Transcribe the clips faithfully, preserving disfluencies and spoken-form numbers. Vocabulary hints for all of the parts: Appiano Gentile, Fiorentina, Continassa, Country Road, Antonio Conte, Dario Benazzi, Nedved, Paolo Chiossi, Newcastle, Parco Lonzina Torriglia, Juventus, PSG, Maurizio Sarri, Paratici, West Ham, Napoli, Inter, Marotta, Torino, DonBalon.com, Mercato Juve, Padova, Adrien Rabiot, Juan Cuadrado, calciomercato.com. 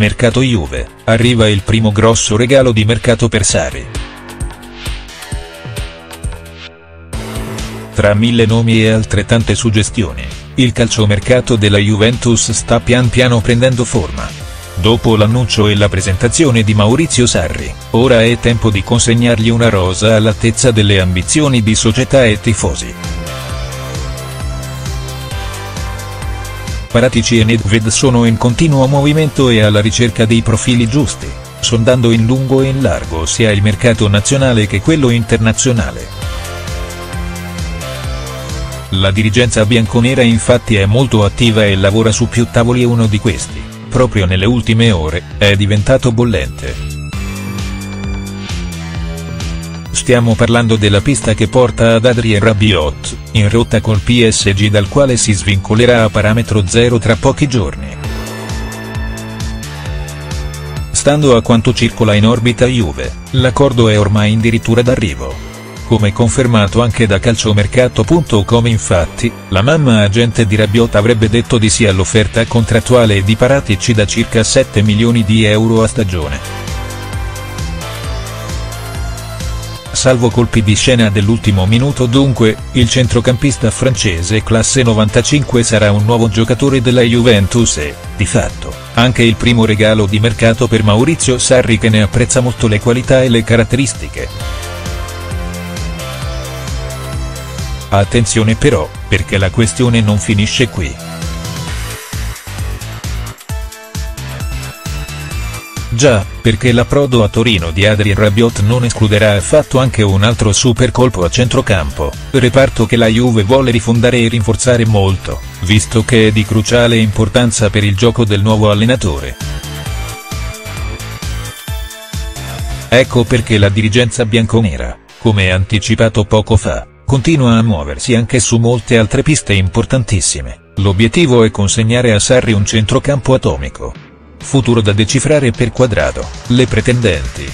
Mercato Juve, arriva il primo grosso regalo di mercato per Sarri. Tra mille nomi e altrettante suggestioni, il calciomercato della Juventus sta pian piano prendendo forma. Dopo l'annuncio e la presentazione di Maurizio Sarri, ora è tempo di consegnargli una rosa all'altezza delle ambizioni di società e tifosi. Paratici e Nedved sono in continuo movimento e alla ricerca dei profili giusti, sondando in lungo e in largo sia il mercato nazionale che quello internazionale. La dirigenza bianconera infatti è molto attiva e lavora su più tavoli e uno di questi, proprio nelle ultime ore, è diventato bollente. Stiamo parlando della pista che porta ad Adrien Rabiot, in rotta col P S G dal quale si svincolerà a parametro zero tra pochi giorni. Stando a quanto circola in orbita Juve, l'accordo è ormai addirittura d'arrivo. Come confermato anche da calciomercato punto com infatti, la mamma agente di Rabiot avrebbe detto di sì all'offerta contrattuale di Paratici da circa sette milioni di euro a stagione. Salvo colpi di scena dell'ultimo minuto dunque, il centrocampista francese classe novantacinque sarà un nuovo giocatore della Juventus e, di fatto, anche il primo regalo di mercato per Maurizio Sarri, che ne apprezza molto le qualità e le caratteristiche. Attenzione però, perché la questione non finisce qui. Già, perché l'approdo a Torino di Adrien Rabiot non escluderà affatto anche un altro super colpo a centrocampo, reparto che la Juve vuole rifondare e rinforzare molto, visto che è di cruciale importanza per il gioco del nuovo allenatore. Ecco perché la dirigenza bianconera, come anticipato poco fa, continua a muoversi anche su molte altre piste importantissime. L'obiettivo è consegnare a Sarri un centrocampo atomico. Futuro da decifrare per Cuadrado, le pretendenti.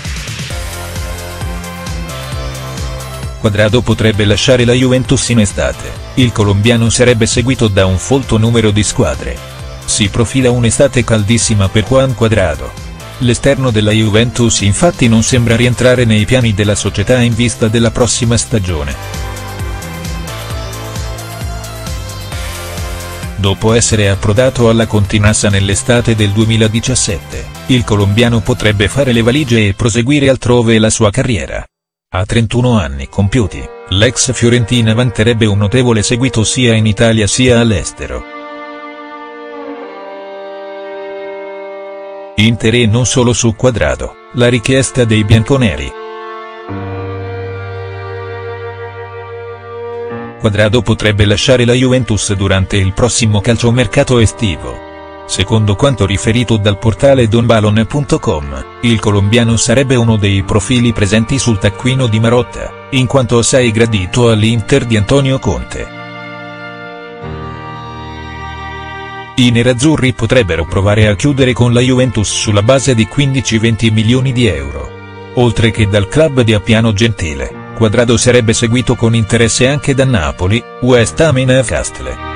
Cuadrado potrebbe lasciare la Juventus in estate, il colombiano sarebbe seguito da un folto numero di squadre. Si profila un'estate caldissima per Juan Cuadrado. L'esterno della Juventus infatti non sembra rientrare nei piani della società in vista della prossima stagione. Dopo essere approdato alla Continassa nell'estate del duemiladiciassette, il colombiano potrebbe fare le valigie e proseguire altrove la sua carriera. A trentuno anni compiuti, l'ex Fiorentina vanterebbe un notevole seguito sia in Italia sia all'estero. Inter e non solo su Cuadrado, la richiesta dei bianconeri. Cuadrado potrebbe lasciare la Juventus durante il prossimo calciomercato estivo. Secondo quanto riferito dal portale don balon punto com, il colombiano sarebbe uno dei profili presenti sul taccuino di Marotta, in quanto assai gradito all'Inter di Antonio Conte. I nerazzurri potrebbero provare a chiudere con la Juventus sulla base di quindici venti milioni di euro. Oltre che dal club di Appiano Gentile, Cuadrado sarebbe seguito con interesse anche da Napoli, West Ham e Newcastle.